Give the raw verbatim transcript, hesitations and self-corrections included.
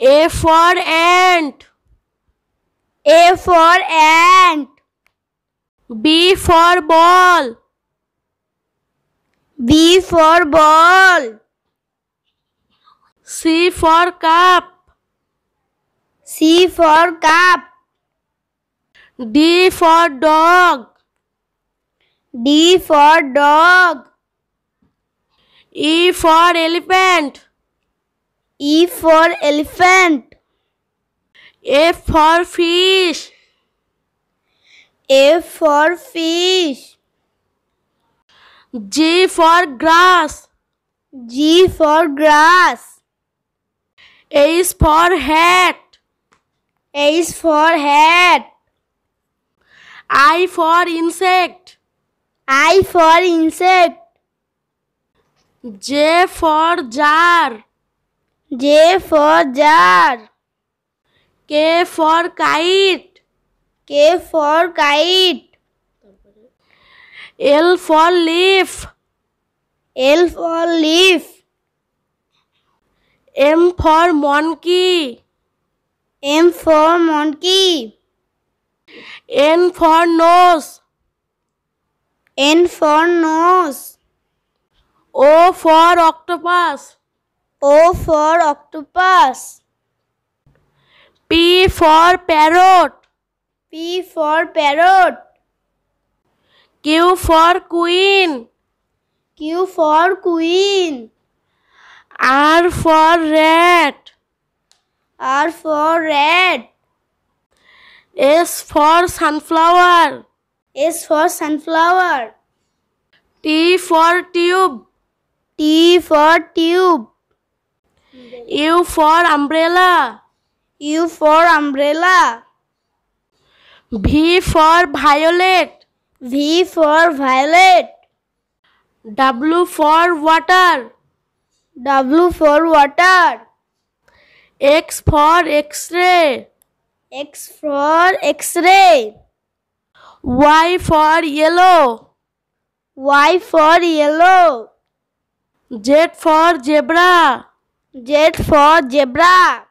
A for ant. A for ant. B for ball. B for ball. C for cup. C for cup. D for dog. D for dog. E for elephant. E for elephant. F for fish. F for fish. G for grass. G for grass. H for hat. H for hat. I for insect. I for insect. J for jar. J for jar. K for kite. K for kite. L for leaf. L for leaf. M for monkey. M for monkey. N for nose. N for nose. O for octopus. O for octopus. P for parrot. P for parrot. Q for queen. Q for queen. R for rat. R for rat. S for sunflower. S for sunflower. T for tube. T for tube. U for umbrella. U for umbrella. V for violet. V for violet. W for water. W for water. X for X-ray. X for X-ray. Y for yellow. Y for yellow. Z for zebra. Z for zebra.